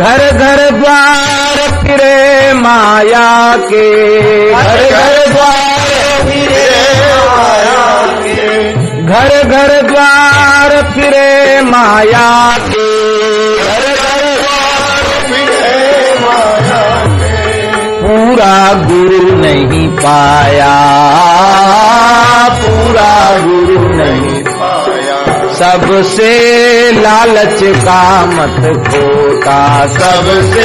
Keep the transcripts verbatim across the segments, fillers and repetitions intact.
घर घर द्वार फिरे माया के, घर घर द्वार फिरे माया के, घर घर द्वार फिरे माया के, घर घर द्वार फिरे माया के, पूरा गुरु नहीं पाया, पूरा गुरु नहीं पाया, सबसे लालच का मत खोना, सबसे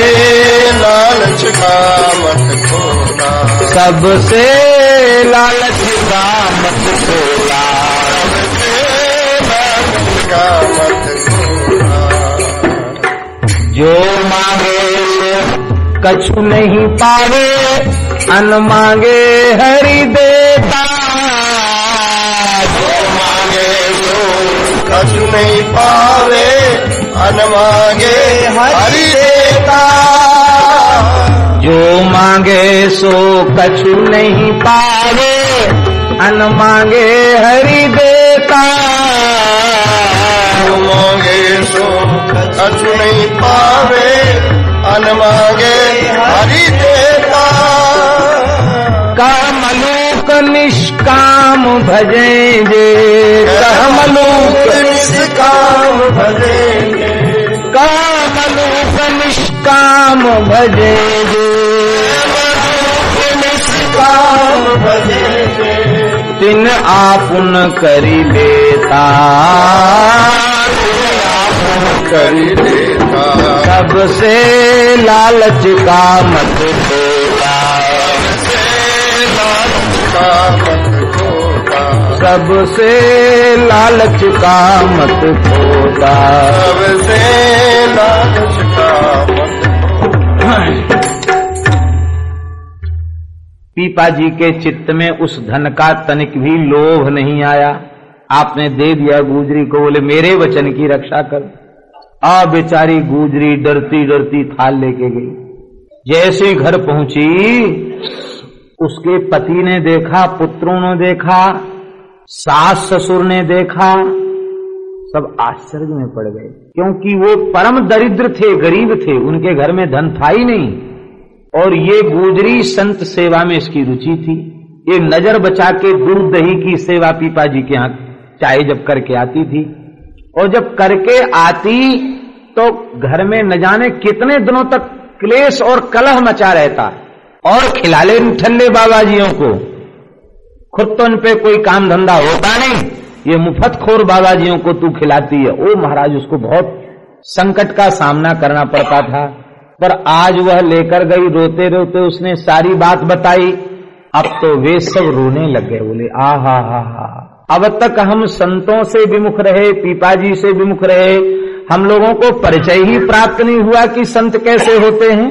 लालच का मत खोना, सबसे लालच का मत खोना, सबसे लालच का मत खोना, जो मांगे कछु नहीं पावे, अन मांगे हरि देता, जो मांगे सो कछु नहीं पावे, अन मांगे हरि देता, जो मांगे सो कछु नहीं पावे, अन मांगे हरि देता, जो मांगे सो कछु नहीं पावे, अन मांगे हरि देता, कामलोक निष्काम भजेंगे, कामलोक निष्काम भजेंगे, कामलोक निष्काम भजेंगे, निष्काम भजेंगे, तिन आपुन करि देता, कर देता, सबसे लालच का मत खोना, सबसे लालच का मत खोना, सबसे लालच का मत। पीपा जी के चित्त में उस धन का तनिक भी लोभ नहीं आया। आपने दे दिया गुजरी को, बोले मेरे वचन की रक्षा कर। आ बेचारी गुजरी डरती डरती थाल लेके गई। जैसे घर पहुंची, उसके पति ने देखा, पुत्रों ने देखा, सास ससुर ने देखा, सब आश्चर्य में पड़ गए, क्योंकि वो परम दरिद्र थे, गरीब थे, उनके घर में धन था ही नहीं। और ये गुजरी संत सेवा में इसकी रुचि थी। ये नजर बचा के दूध दही की सेवा पीपा जी के यहाँ चाय जब करके आती थी, और जब करके आती तो घर में न जाने कितने दिनों तक क्लेश और कलह मचा रहता, और खिलाले ठल्ले बाबाजियों को, खुद तो उन पे कोई काम धंधा होता नहीं, ये मुफतखोर बाबाजियों को तू खिलाती है। ओ महाराज, उसको बहुत संकट का सामना करना पड़ता था। पर आज वह लेकर गई, रोते रोते उसने सारी बात बताई। अब तो वे सब रोने लग गए, बोले आ हा हा हा, अब तक हम संतों से विमुख रहे, पीपाजी से विमुख रहे, हम लोगों को परिचय ही प्राप्त नहीं हुआ कि संत कैसे होते हैं।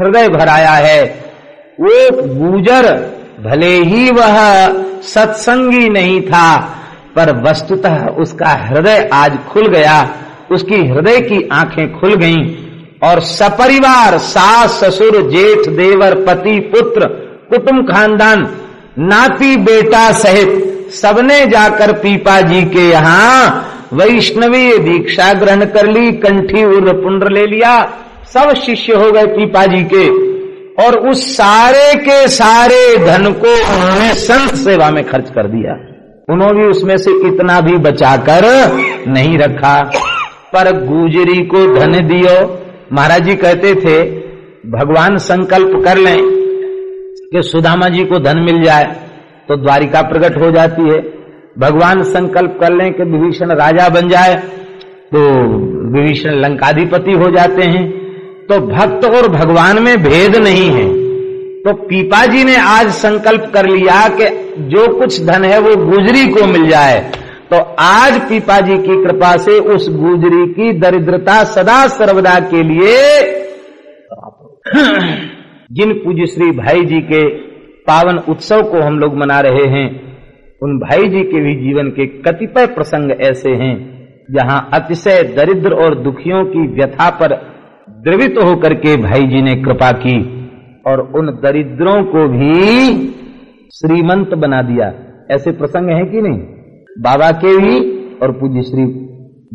हृदय भराया है। वो गुजर भले ही वह सत्संगी नहीं था, पर वस्तुतः उसका हृदय आज खुल गया, उसकी हृदय की आंखें खुल गईं, और सपरिवार सास ससुर जेठ देवर पति पुत्र कुटुंब खानदान नाती बेटा सहित सबने जाकर पीपा जी के यहाँ वैष्णवी दीक्षा ग्रहण कर ली, कंठी उर पुंड्र ले लिया, सब शिष्य हो गए पीपा जी के। और उस सारे के सारे धन को उन्होंने संत सेवा में खर्च कर दिया। उन्होंने उसमें से इतना भी बचाकर नहीं रखा, पर गुजरी को धन दियो। महाराज जी कहते थे, भगवान संकल्प कर लें कि सुदामा जी को धन मिल जाए तो द्वारिका प्रकट हो जाती है। भगवान संकल्प कर लें कि विभीषण राजा बन जाए तो विभीषण लंकाधिपति हो जाते हैं। तो भक्त और भगवान में भेद नहीं है। तो पीपा जी ने आज संकल्प कर लिया कि जो कुछ धन है वो गुजरी को मिल जाए। तो आज पीपा जी की कृपा से उस गुजरी की दरिद्रता सदा सर्वदा के लिए, जिन पूज्य श्री भाई जी के पावन उत्सव को हम लोग मना रहे हैं, उन भाई जी के भी जीवन के कतिपय प्रसंग ऐसे हैं जहां अतिशय दरिद्र और दुखियों की व्यथा पर द्रवित होकर के भाई जी ने कृपा की, और उन दरिद्रों को भी श्रीमंत बना दिया। ऐसे प्रसंग हैं कि नहीं, बाबा के भी और पूज्य श्री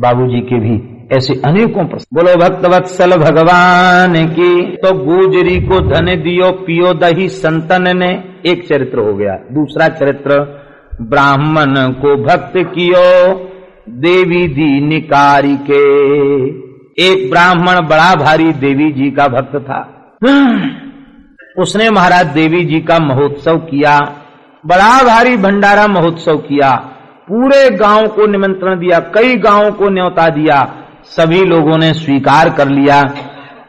बाबूजी के भी। ऐसे अनेकों प्रश्न। बोलो भक्तवत्सल भगवान की। तो गुजरी को धन दियो पियो दही संतन ने, एक चरित्र हो गया। दूसरा चरित्र, ब्राह्मण को भक्त कियो देवी दी निकारी के। एक ब्राह्मण बड़ा भारी देवी जी का भक्त था। उसने महाराज देवी जी का महोत्सव किया, बड़ा भारी भंडारा महोत्सव किया, पूरे गांव को निमंत्रण दिया, कई गांवों को न्योता दिया, सभी लोगों ने स्वीकार कर लिया।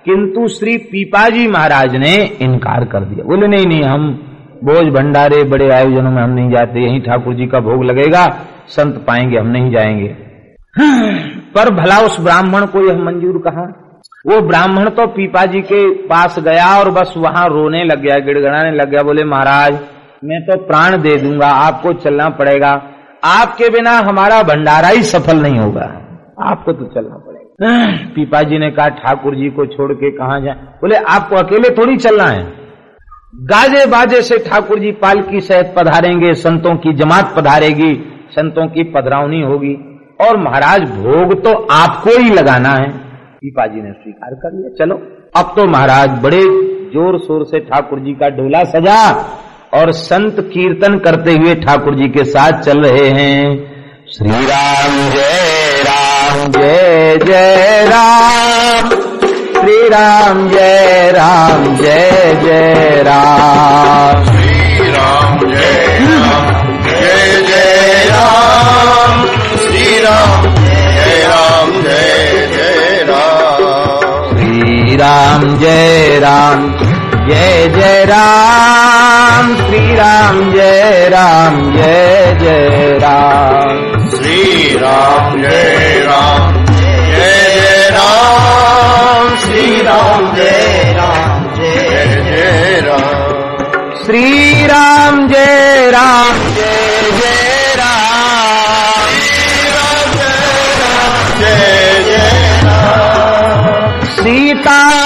किंतु श्री पीपा जी महाराज ने इनकार कर दिया। बोले नहीं नहीं, हम भोज भंडारे बड़े आयोजनों में हम नहीं जाते, यहीं ठाकुर जी का भोग लगेगा, संत पाएंगे, हम नहीं जाएंगे। पर भला उस ब्राह्मण को यह मंजूर कहा? वो ब्राह्मण तो पीपा जी के पास गया और बस वहां रोने लग गया, गिड़गड़ाने लग गया। बोले महाराज मैं तो प्राण दे दूंगा, आपको चलना पड़ेगा, आपके बिना हमारा भंडारा ही सफल नहीं होगा, आपको तो चलना पड़ेगा। पीपा जी ने कहा ठाकुर जी को छोड़ के कहां जाए? बोले आपको अकेले थोड़ी चलना है, गाजे बाजे से ठाकुर जी पालकी सहित पधारेंगे, संतों की जमात पधारेगी, संतों की पधरावनी होगी, और महाराज भोग तो आपको ही लगाना है। पीपा जी ने स्वीकार कर लिया। चलो, अब तो महाराज बड़े जोर शोर से ठाकुर जी का डोला सजा और संत कीर्तन करते हुए ठाकुर जी के साथ चल रहे हैं। श्री राम जय राम जय जय राम, श्री राम जय राम जय जय राम, श्री राम जय राम जय जय राम, श्री राम जय राम जय जय राम, श्री राम जय राम जय जय राम, श्री राम जय राम जय जय राम, श्री राम जय राम जय जय राम, श्री राम जय राम जय जय राम, श्री राम जय राम जय जय राम, श्री राम जय राम जय जय राम, सीता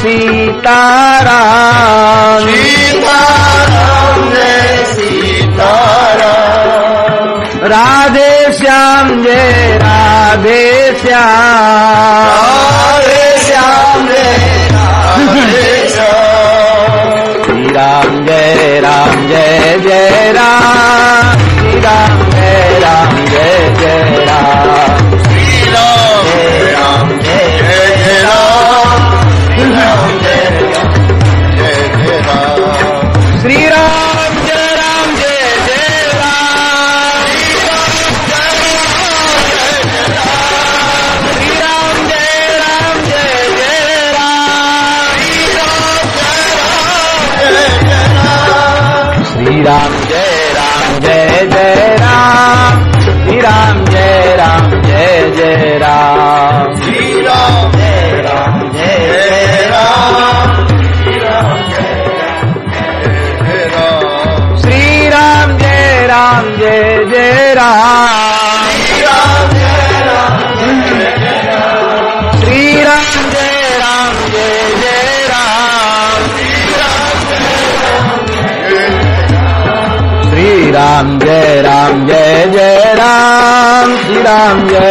सीताराम, सीताराम जय सीताराम, राधे श्याम जय राधे श्याम, राधे श्याम जय राधे श्याम, श्री राम जय राम जय जय राम, श्री राम जय राम जय जय राम, श्री राम जय राम जय जय राम, श्री राम जय राम जय जय राम, श्री राम जय राम जय जय राम, श्री राम जय राम जय जय राम, श्री राम जय राम जय जय राम, श्री राम जय राम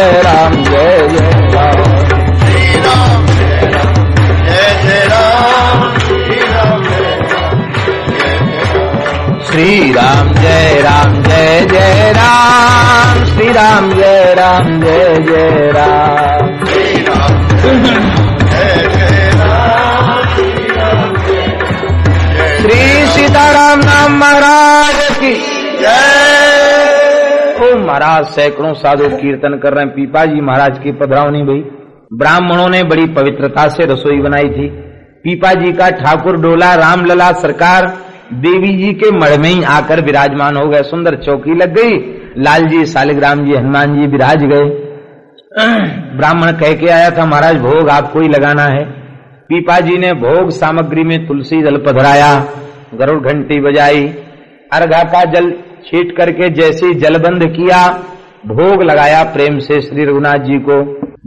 जय राम जय जय राम, श्री राम जय राम जय जय राम, श्री राम जय राम जय जय राम, श्री राम जय राम जय जय राम, श्री राम जय राम जय जय राम, श्री राम जय राम जय जय राम, श्री राम जय राम जय जय राम, श्री राम जय राम जय जय राम, श्री राम जय जय राम, श्री सीताराम नाम महाराज की जय। ओ महाराज, सैकड़ों साधु कीर्तन कर रहे हैं। पीपा जी महाराज की पधरावनी भई, ब्राह्मणों ने बड़ी पवित्रता से रसोई बनाई थी। पीपा जी का ठाकुर डोला रामलला सरकार देवी जी के मढ़ में ही आकर विराजमान हो गए। सुंदर चौकी लग गई, लाल जी, शालिग्राम जी, हनुमान जी विराज गए। ब्राह्मण कह के आया था महाराज भोग आपको ही लगाना है। पीपा जी ने भोग सामग्री में तुलसी जल पधराया, गरुड़ घंटी बजाई, अर्घा का जल छीट करके जैसे जलबंद किया, भोग लगाया प्रेम से श्री रघुनाथ जी को।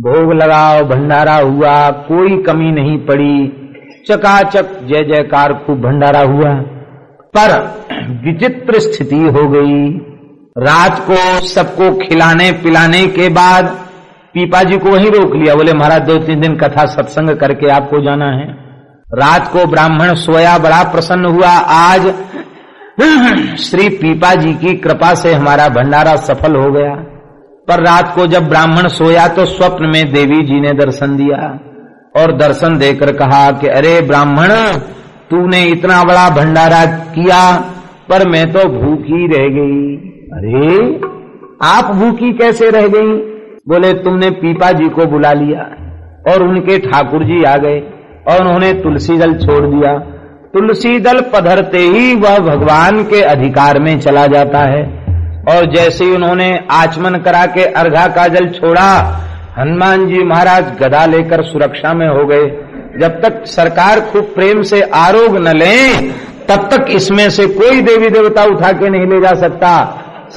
भोग लगाओ, भंडारा हुआ, कोई कमी नहीं पड़ी, चकाचक जय जयकार, खूब भंडारा हुआ। पर विचित्र स्थिति हो गई। रात को सबको खिलाने पिलाने के बाद पीपा जी को वहीं रोक लिया। बोले महाराज दो तीन दिन कथा सत्संग करके आपको जाना है। रात को ब्राह्मण सोया, बड़ा प्रसन्न हुआ, आज श्री पीपा जी की कृपा से हमारा भंडारा सफल हो गया। पर रात को जब ब्राह्मण सोया तो स्वप्न में देवी जी ने दर्शन दिया और दर्शन देकर कहा कि अरे ब्राह्मण, तूने इतना बड़ा भंडारा किया पर मैं तो भूखी रह गई। अरे आप भूखी कैसे रह गई? बोले तुमने पीपा जी को बुला लिया और उनके ठाकुर जी आ गए और उन्होंने तुलसी दल छोड़ दिया। तुलसी दल पधरते ही वह भगवान के अधिकार में चला जाता है। और जैसे ही उन्होंने आचमन करा के अर्घा का जल छोड़ा, हनुमान जी महाराज गदा लेकर सुरक्षा में हो गए। जब तक सरकार खूब प्रेम से आरोग न ले तब तक इसमें से कोई देवी देवता उठा के नहीं ले जा सकता।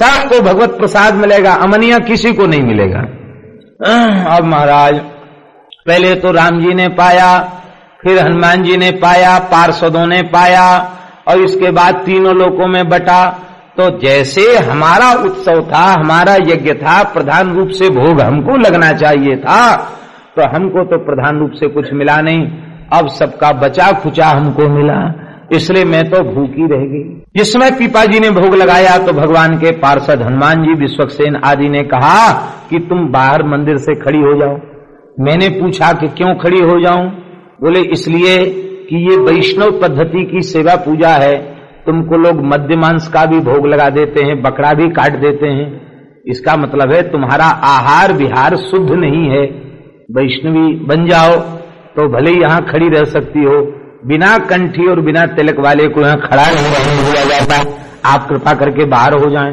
सबको भगवत प्रसाद मिलेगा, अमनिया किसी को नहीं मिलेगा। अब महाराज पहले तो राम जी ने पाया, फिर हनुमान जी ने पाया, पार्षदों ने पाया और इसके बाद तीनों लोकों में बटा। तो जैसे हमारा उत्सव था, हमारा यज्ञ था, प्रधान रूप से भोग हमको लगना चाहिए था, तो हमको तो प्रधान रूप से कुछ मिला नहीं। अब सबका बचा खुचा हमको मिला, इसलिए मैं तो भूखी रह गई। जिसमें पिताजी ने भोग लगाया तो भगवान के पार्षद हनुमान जी, विश्वक्सेन आदि ने कहा कि तुम बाहर मंदिर से खड़ी हो जाओ। मैंने पूछा कि क्यों खड़ी हो जाऊं? बोले इसलिए कि ये वैष्णव पद्धति की सेवा पूजा है। तुमको लोग मध्य मांस का भी भोग लगा देते हैं, बकरा भी काट देते हैं, इसका मतलब है तुम्हारा आहार विहार शुद्ध नहीं है। वैष्णवी बन जाओ तो भले यहाँ खड़ी रह सकती हो, बिना कंठी और बिना तिलक वाले को यहाँ खड़ा नहीं हुआ जाता, आप कृपा करके बाहर हो जाएं।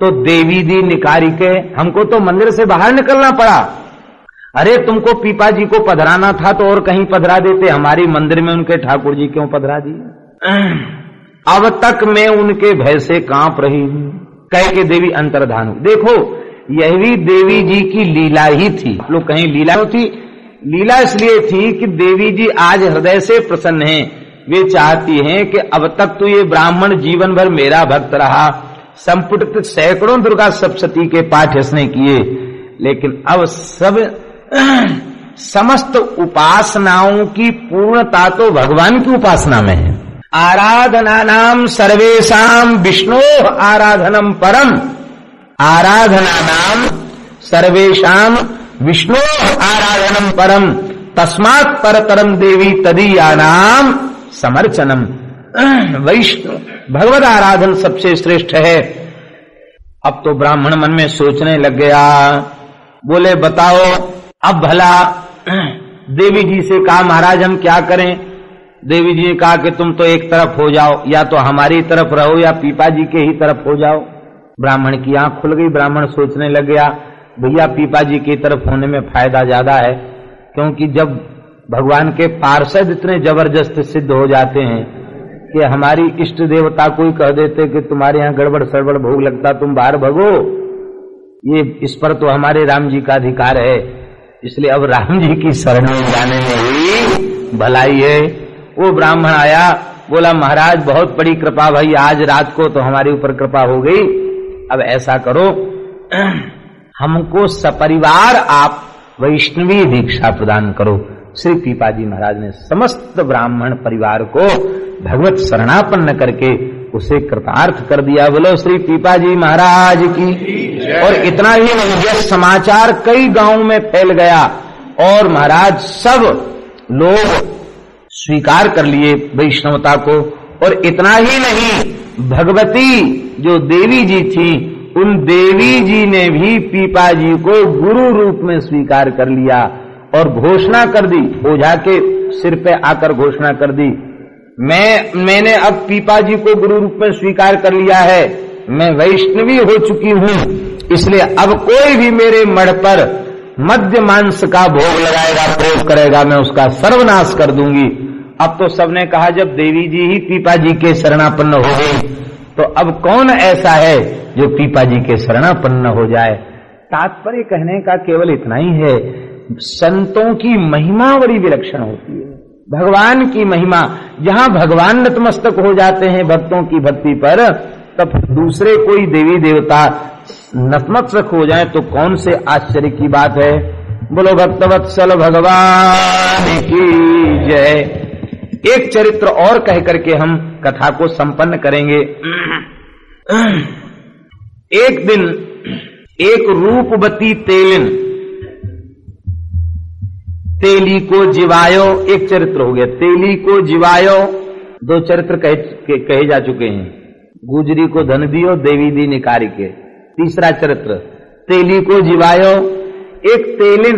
तो देवी दी निकारी के हमको तो मंदिर से बाहर निकलना पड़ा। अरे तुमको पीपा जी को पधराना था तो और कहीं पधरा देते, हमारी मंदिर में उनके ठाकुर जी क्यों पधरा दिए? अब तक मैं उनके भय से कांप रही हूँ। कह के देवी अंतर्धान। देखो यह भी देवी जी की लीला ही थी। लोग कहीं लीला होती, लीला इसलिए थी कि देवी जी आज हृदय से प्रसन्न हैं। वे चाहती हैं कि अब तक तो ये ब्राह्मण जीवन भर मेरा भक्त रहा, संपुटित सैकड़ों दुर्गा सप्तशती के पाठ इसने किए, लेकिन अब सब समस्त उपासनाओं की पूर्णता तो भगवान की उपासना में है। आराधना नाम सर्वेशाम विष्णो आराधनम परम, आराधना नाम सर्वेशाम विष्णु आराधनम परम, तस्मात् परतरम देवी तदीया नाम समर्चनम। वैष्णु भगवत आराधन सबसे श्रेष्ठ है। अब तो ब्राह्मण मन में सोचने लग गया। बोले बताओ अब भला देवी जी से कहा महाराज हम क्या करें? देवी जी ने कहा कि तुम तो एक तरफ हो जाओ, या तो हमारी तरफ रहो या पीपा जी के ही तरफ हो जाओ। ब्राह्मण की आंख खुल गई। ब्राह्मण सोचने लग गया भैया पीपा जी की तरफ होने में फायदा ज्यादा है, क्योंकि जब भगवान के पार्षद इतने जबरदस्त सिद्ध हो जाते हैं कि हमारी इष्ट देवता को ही कह देते कि तुम्हारे यहाँ गड़बड़ सड़बड़ भोग लगता, तुम बाहर भगो, ये इस पर तो हमारे राम जी का अधिकार है। इसलिए अब राम जी की शरण में जाने में ही भलाई है। वो ब्राह्मण आया, बोला महाराज बहुत बड़ी कृपा भाई, आज रात को तो हमारे ऊपर कृपा हो गई। अब ऐसा करो, हमको सपरिवार आप वैष्णवी दीक्षा प्रदान करो। श्री पीपा जी महाराज ने समस्त ब्राह्मण परिवार को भगवत शरणापन्न करके उसे कृतार्थ कर दिया। बोलो श्री पीपा जी महाराज की। और इतना ही नहीं, यह समाचार कई गांवों में फैल गया और महाराज सब लोग स्वीकार कर लिए वैष्णवता को। और इतना ही नहीं, भगवती जो देवी जी थी, उन देवी जी ने भी पीपा जी को गुरु रूप में स्वीकार कर लिया और घोषणा कर दी, ओझा के सिर पे आकर घोषणा कर दी, मैं मैंने अब पीपा जी को गुरु रूप में स्वीकार कर लिया है, मैं वैष्णवी हो चुकी हूँ, इसलिए अब कोई भी मेरे मढ़ पर मध्य मांस का भोग लगाएगा, प्रयोग करेगा, मैं उसका सर्वनाश कर दूंगी। अब तो सबने कहा जब देवी जी ही पीपा जी के शरणापन्न हो गई तो अब कौन ऐसा है जो पीपा जी के शरणापन्न हो जाए। तात्पर्य कहने का केवल इतना ही है, संतों की महिमा बड़ी विलक्षण होती है, भगवान की महिमा। जहाँ भगवान नतमस्तक हो जाते हैं भक्तों की भक्ति पर, तब दूसरे कोई देवी देवता नतमस्तक हो जाए तो कौन से आश्चर्य की बात है। बोलो भक्तवत्सल भगवान की जय। एक चरित्र और कह करके हम कथा को संपन्न करेंगे। एक दिन एक रूपवती तेलिन तेली को जिवायो, एक चरित्र हो गया। तेली को जिवायो दो चरित्र कहे, कहे जा चुके हैं। गुजरी को धन दियो देवी दी निकारी के, तीसरा चरित्र तेली को जिवायो। एक तेलिन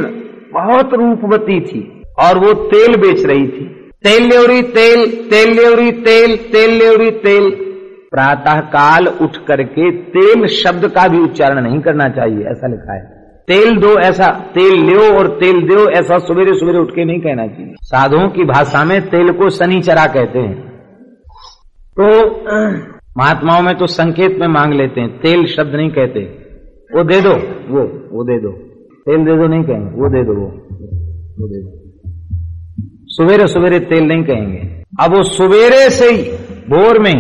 बहुत रूपवती थी और वो तेल बेच रही थी। तेल लेवरी तेल, तेल लेवरी तेल, तेल लेवरी तेल। प्रातः काल उठ करके तेल शब्द का भी उच्चारण नहीं करना चाहिए, ऐसा लिखा है। तेल दो ऐसा, तेल लो और तेल दो ऐसा सवेरे सवेरे उठ के नहीं कहना चाहिए। साधुओं की भाषा में तेल को शनिचरा कहते हैं। तो महात्माओं में तो संकेत में मांग लेते हैं, तेल शब्द नहीं कहते। वो दे दो, वो वो दे दो, तेल दे दो नहीं कहेंगे, वो दे दो, वो वो दे दो। सवेरे सवेरे तेल नहीं कहेंगे। अब वो सवेरे से ही भोर में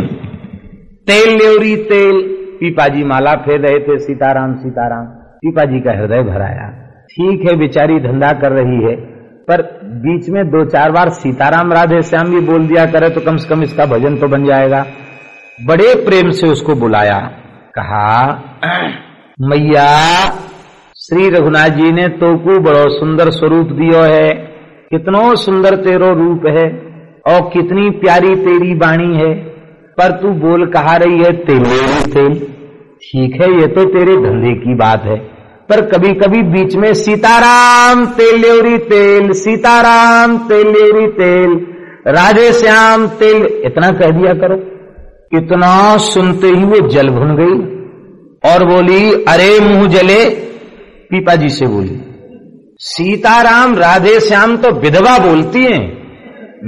तेल लेवरी तेल। पीपा जी माला फेर रहे थे, सीताराम सीताराम। पीपा जी का हृदय भराया। ठीक है, बेचारी धंधा कर रही है, पर बीच में दो चार बार सीताराम राधे श्याम भी बोल दिया करे तो कम से कम इसका भजन तो बन जाएगा। बड़े प्रेम से उसको बुलाया, कहा मैया श्री रघुनाथ जी ने तो को बड़ो सुंदर स्वरूप दियो है, कितनो सुंदर तेरो रूप है और कितनी प्यारी तेरी वाणी है, पर तू बोल कहा रही है तेल तेल। ठीक है, ये तो तेरे धंधे की बात है, पर कभी कभी बीच में सीताराम तेल लेवरी तेल, सीताराम तेल लेवरी तेल, राधे श्याम तेल, इतना कह दिया करो। इतना सुनते ही वो जल भुन गई और बोली अरे मुंह जले। पीपा जी से बोली सीताराम राधे श्याम तो विधवा बोलती हैं,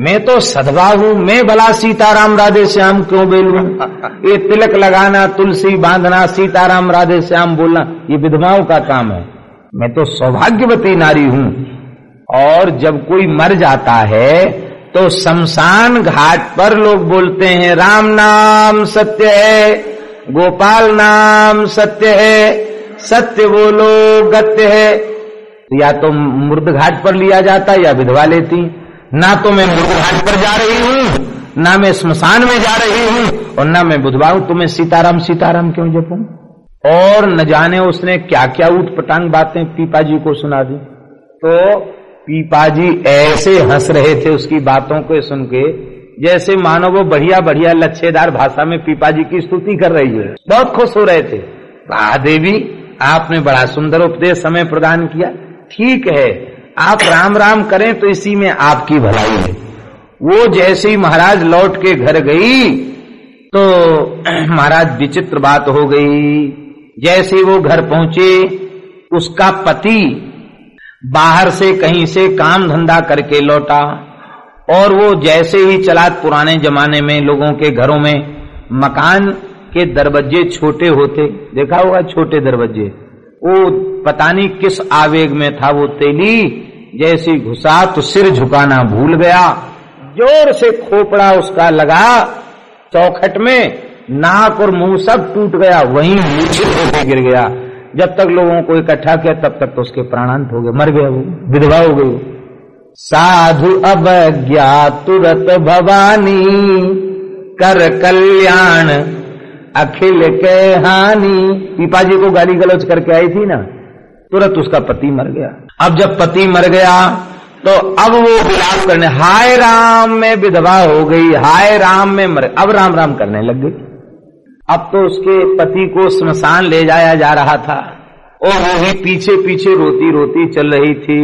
मैं तो सधवा हूं, मैं भला सीताराम राधे श्याम क्यों बोलूं। ये तिलक लगाना, तुलसी बांधना, सीताराम राधे श्याम बोलना, ये विधवाओं का काम है। मैं तो सौभाग्यवती नारी हूं। और जब कोई मर जाता है तो शमशान घाट पर लोग बोलते हैं राम नाम सत्य है, गोपाल नाम सत्य है, सत्य बोलो गत्य है। या तो मृद घाट पर लिया जाता या विधवा लेती। ना तो मैं मृद घाट पर जा रही हूं, ना मैं स्मशान में जा रही हूं, और ना मैं विधवा हूं, तो मैं सीताराम सीताराम क्यों जपूं। और न जाने उसने क्या क्या ऊट पटांग बातें पीपा जी को सुना दी। तो पीपा जी ऐसे हंस रहे थे उसकी बातों को सुन के, जैसे मानो वो बढ़िया बढ़िया लच्छेदार भाषा में पीपा जी की स्तुति कर रही है। बहुत खुश हो रहे थे। वाह देवी, आपने बड़ा सुंदर उपदेश हमें प्रदान किया। ठीक है, आप राम राम करें तो इसी में आपकी भलाई है। वो जैसे ही महाराज लौट के घर गई तो महाराज विचित्र बात हो गई। जैसे वो घर पहुंचे, उसका पति बाहर से कहीं से काम धंधा करके लौटा, और वो जैसे ही चला, पुराने जमाने में लोगों के घरों में मकान के दरवाजे छोटे होते, देखा होगा छोटे दरवाजे। वो पता नहीं किस आवेग में था वो तेली, जैसे घुसा तो सिर झुकाना भूल गया। जोर से खोपड़ा उसका लगा चौखट में, नाक और मुंह सब टूट गया, वहीं नीचे होके गिर गया। जब तक लोगों को इकट्ठा किया तब तक तो उसके प्राणांत हो गए, मर गया, वो विधवा हो गई। साधु अवज्ञा तुरत भवानी, कर कल्याण अखिल के हानि। पीपा जी को गाली गलौज करके आई थी ना, तुरंत उसका पति मर गया। अब जब पति मर गया तो अब वो विलाप करने, हाय राम में विधवा हो गई, हाय राम में मर, अब राम राम करने लग गई। अब तो उसके पति को स्मशान ले जाया जा रहा था, और वो ही पीछे पीछे रोती रोती चल रही थी।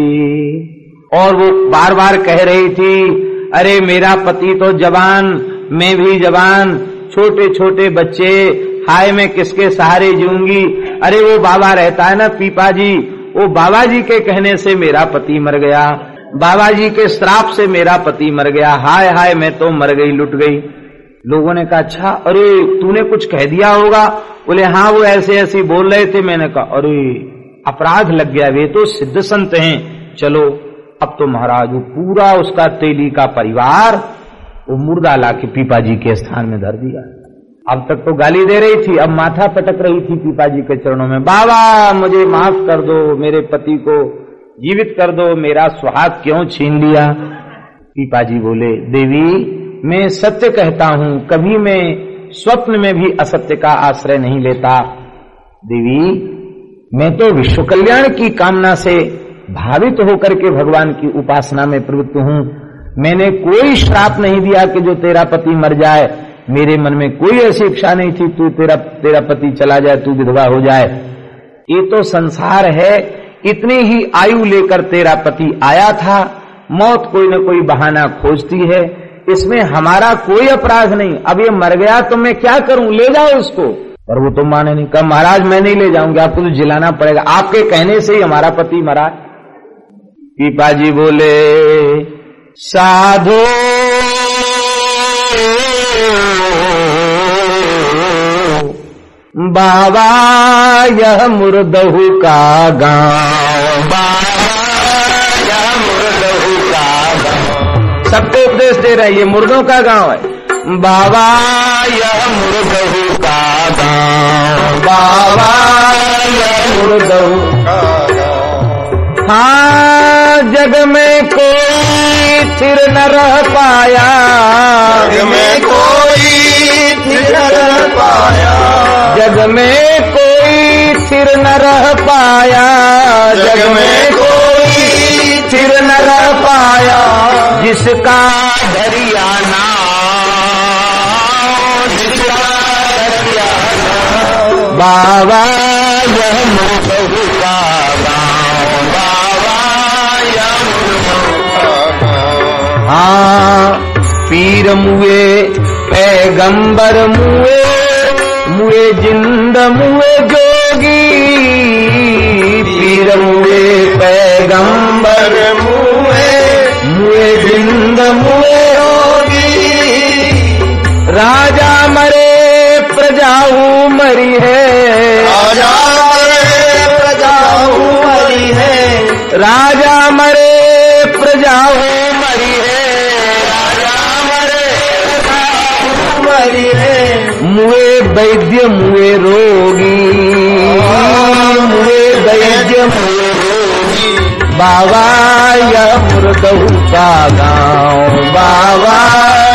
और वो बार बार कह रही थी अरे मेरा पति तो जवान, मैं भी जवान, छोटे छोटे बच्चे, हाय मैं किसके सहारे जीऊंगी। अरे वो बाबा रहता है ना पीपा जी, वो बाबा जी के कहने से मेरा पति मर गया, बाबा जी के श्राप से मेरा पति मर गया, हाय हाय मैं तो मर गई, लुट गई। लोगों ने कहा अच्छा, अरे तूने कुछ कह दिया होगा। बोले हाँ, वो ऐसे ऐसे बोल रहे थे। मैंने कहा अरे अपराध लग गया, वे तो सिद्ध संत हैं, चलो। अब तो महाराज वो पूरा उसका तेली का परिवार वो मुर्दा लाके पीपा जी के स्थान में धर दिया। अब तक तो गाली दे रही थी, अब माथा पटक रही थी पीपा जी के चरणों में, बाबा मुझे माफ कर दो, मेरे पति को जीवित कर दो, मेरा सुहाग क्यों छीन लिया। पीपा जी बोले, देवी मैं सत्य कहता हूँ, कभी मैं स्वप्न में भी असत्य का आश्रय नहीं लेता। देवी मैं तो विश्व कल्याण की कामना से भावित होकर के भगवान की उपासना में प्रवृत्त हूँ। मैंने कोई श्राप नहीं दिया कि जो तेरा पति मर जाए, मेरे मन में कोई ऐसी इच्छा नहीं थी तू तेरा तेरा पति चला जाए, तू विधवा हो जाए। ये तो संसार है, इतनी ही आयु लेकर तेरा पति आया था, मौत कोई न कोई बहाना खोजती है, इसमें हमारा कोई अपराध नहीं। अब ये मर गया तो मैं क्या करूं, ले जाओ उसको। पर वो तो माने नहीं, कहा महाराज मैं नहीं ले जाऊंगी, आपको तो जिलाना पड़ेगा, आपके कहने से ही हमारा पति मरा। पीपा जी बोले, साधो बाबा यह मुर्दहु का गाँव, बाबा यह मुर्दहु का गाँव। सबको उपदेश दे रहे हैं, ये मुर्दों का गांव है। बाबा यह मुर्दहु का गाँव, बाबा यह मुर्दहु का गाँव। हाँ जग में कोई स्थिर न रह पाया, जग में कोई स्थिर न रह पाया, जग में कोई स्थिर न रह पाया, जग में कोई स्थिर न रह पाया। जिसका दरिया नाम, जिसका दरिया नाम बाबा यह मुर्दहु का गाँव, बाबा यह मुर्दहु का गाँव। हाँ पीर मुए पैगंबर मुए, मुए जिंद मुए जोगी, पीर मुए पैगंबर मुए, मुए जिंद मुए जोगी। राजा मरे प्रजाऊ मरी है, राजा मरे प्रजाऊ मरी है, राजा मरे प्रजाऊ मरी है, राजा मरे प्रजाऊ मरी है। मुए वैद्य मुए रोगी, मुए वैद्य मुए रोगी। बाबा यह मुर्दहु का गाँव, बाबा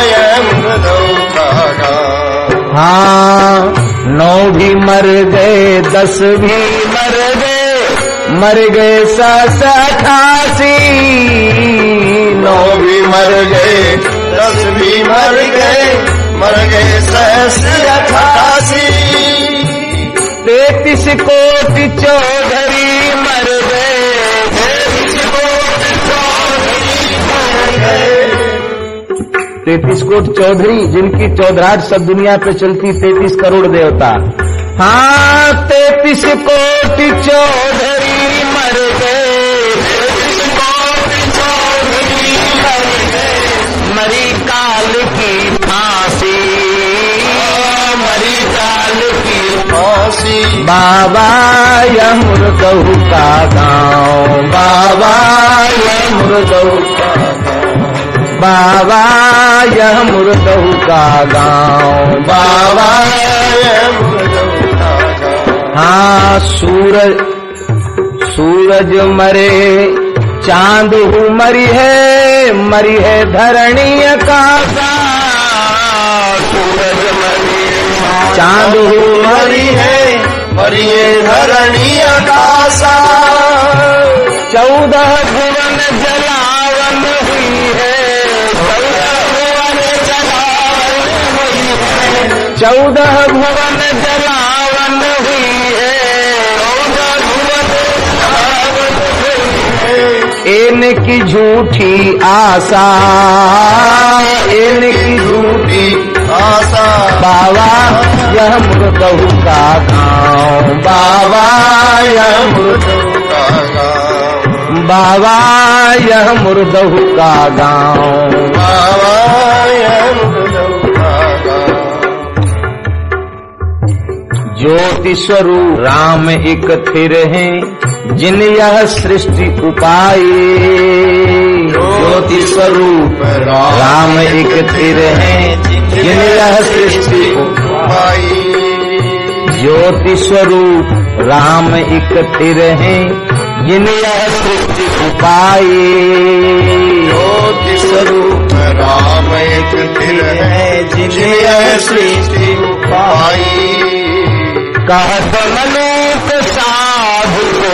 यह मुर्दहु का गाँव। हाँ नौ भी मर गए, दस भी मर गए, मर गए सात सौ अठासी, नौ भी मर गए, दस भी मर गए, मर गए अठासी, तैतीस कोटि चौधरी मर गए, तैतीस कोटि चौधरी मर गए। तैतीस कोटि चौधरी जिनकी चौधराहट सब दुनिया पे चलती, तैतीस करोड़ देवता। हाँ तैतीस कोटि चौधरी मर गए, तैतीस कोटि चौधरी मर गए। मरी काल की बाबा यह मुर्दहु का गाँव, बाबा यह मुर्दहु का गाँव, बाबा यह मुर्दहु का गाँव, बाबा यह मुर्दहु का गाँव। हाँ सूरज सूरज मरे, चांद हु मरी है, मरी है धरणी आकाशा, सूरज मरे चांद हु मरी है, मरी है धरणी आकाशा। चौदह भुवन जलावन हुई है, चौदह भुवन जलावन हुई है, चौदह भुवन जलावन हुई है, चौदह भुवन जलावन हुई है। इनकी झूठी आशा, इनकी झूठी आशा। बाबा यह मुर्दहु का गाँव, बाबा यह मुर्दहु का गाँव, बाबा यह मुर्दहु का गाँव, बाबा यह मुर्दहु का गाँव। ज्योति स्वरूप राम एक थिर हैं, जिन यह सृष्टि उपाये, ज्योति स्वरूप राम एक थिर हैं, जिन यह सृष्टि उपाये। ज्योति स्वरूप राम एक थिर हैं, जिन यह सृष्टि उपाई ज्योति स्वरूप राम एक तिल है जिन यह सृष्टि उपाई कहत मनुख साधु को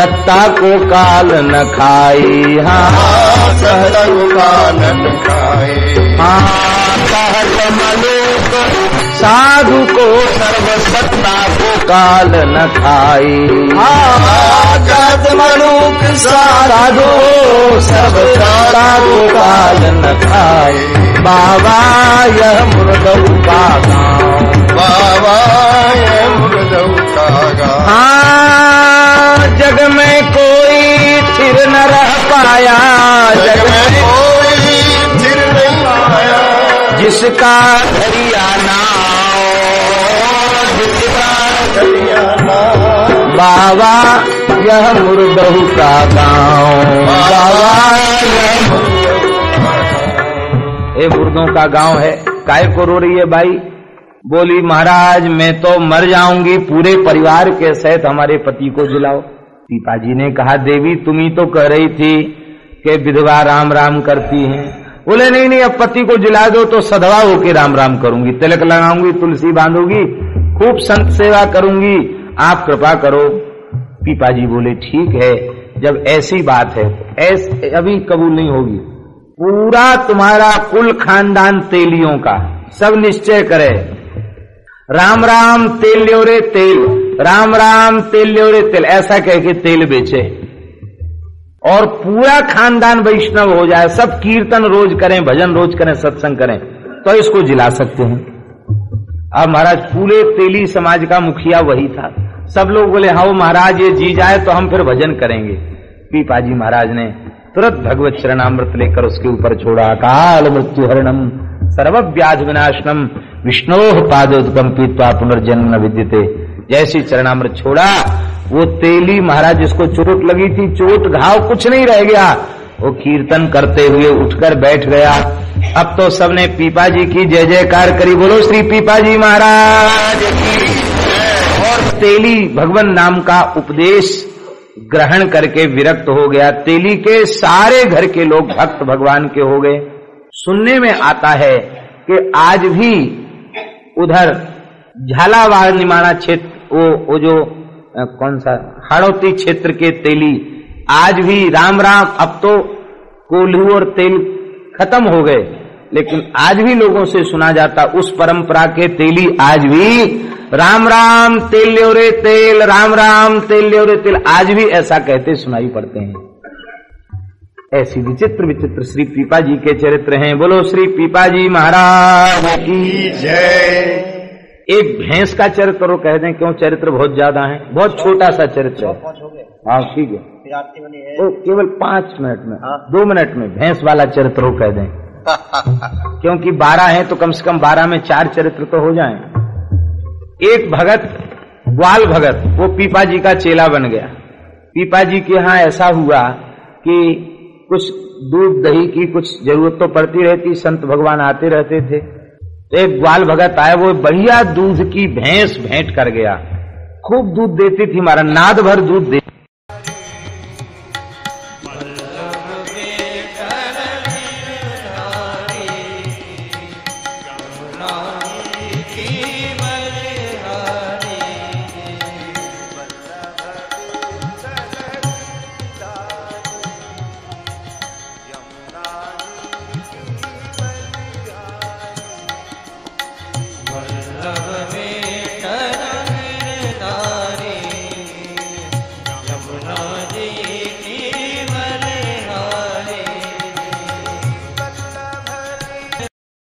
सत्ता को काल न खाई हाँ सत्ता को काल न खाई हाँ कहत मनुख साधु को सर्व सत्ता को काल न खाई हाँ कहत मनुख साधु सर्व सत्ता को काल न खाई बाबा यह मुर्दऊ का गाँव बाबा यह मुर्दऊ का गाँव हाँ जग में कोई थिर न रह पाया जग में कोई थिर नहीं पाया जिसका धरिया नाम जिसका धरिया नाम बाबा यह मुर्दऊ का गाँव बाबा यह ये मुर्दों का गाँव है। काय को रो रही है भाई? बोली महाराज मैं तो मर जाऊंगी, पूरे परिवार के सहित हमारे पति को जिलाओ। पीपा जी ने कहा देवी तुम ही तो कह रही थी कि विधवा राम राम करती हैं। बोले नहीं नहीं अब पति को जिला दो तो सधवा होके राम राम करूंगी, तिलक लगाऊंगी, तुलसी बांधूंगी, खूब संत सेवा करूंगी, आप कृपा करो। पीपा जी बोले ठीक है जब ऐसी बात है ऐसी अभी कबूल नहीं होगी, पूरा तुम्हारा कुल खानदान तेलियों का सब निश्चय करे राम राम तेल ल्योरे तेल राम राम तेल ल्योरे तेल ऐसा कह के तेल बेचे और पूरा खानदान वैष्णव हो जाए, सब कीर्तन रोज करें, भजन रोज करें, सत्संग करें तो इसको जिला सकते हैं। अब महाराज पूरे तेली समाज का मुखिया वही था। सब लोग बोले हाँ महाराज ये जी जाए तो हम फिर भजन करेंगे। पीपा जी महाराज ने तुरंत भगवत चरणामृत लेकर उसके ऊपर छोड़ा। काल मृत्यु हरणम सर्वव्याध विनाशनम विष्णोः पादोद्गम पीत्वा पुनर्जन्म न विद्यते। जैसी चरणामृत छोड़ा वो तेली महाराज जिसको चोट लगी थी, चोट घाव कुछ नहीं रह गया। वो कीर्तन करते हुए उठकर बैठ गया। अब तो सबने पीपा जी की जय जयकार करी। बोलो श्री पीपा जी महाराज की। और तेली भगवान नाम का उपदेश ग्रहण करके विरक्त हो गया। तेली के सारे घर के लोग भक्त भगवान के हो गए। सुनने में आता है कि आज भी उधर झालावाड़ निमाना क्षेत्र वो, वो जो आ, कौन सा हाड़ौती क्षेत्र के तेली आज भी राम राम। अब तो कोल्हू और तेल खत्म हो गए लेकिन आज भी लोगों से सुना जाता उस परंपरा के तेली आज भी राम राम तेल ल्योरे तेल राम राम तेल ल्योरे तेल आज भी ऐसा कहते सुनाई पड़ते हैं। ऐसी विचित्र विचित्र श्री पीपा जी के चरित्र हैं। बोलो श्री पीपा जी महाराज की जय। एक भैंस का चरित्र कह दें क्यों चरित्र बहुत ज्यादा है, बहुत छोटा सा चरित्र है। हाँ ठीक है वो केवल पांच मिनट में दो मिनट में भैंस वाला चरित्र कह दें क्योंकि बारह है तो कम से कम बारह में चार चरित्र तो हो जाएं। एक भगत ग्वाल भगत वो पीपा जी का चेला बन गया। पीपा जी के यहाँ ऐसा हुआ कि कुछ दूध दही की कुछ जरूरत तो पड़ती रहती, संत भगवान आते रहते थे। एक ग्वाल भगत आया वो बढ़िया दूध की भैंस भेंट कर गया, खूब दूध देती थी, हमारा नाद भर दूध देती।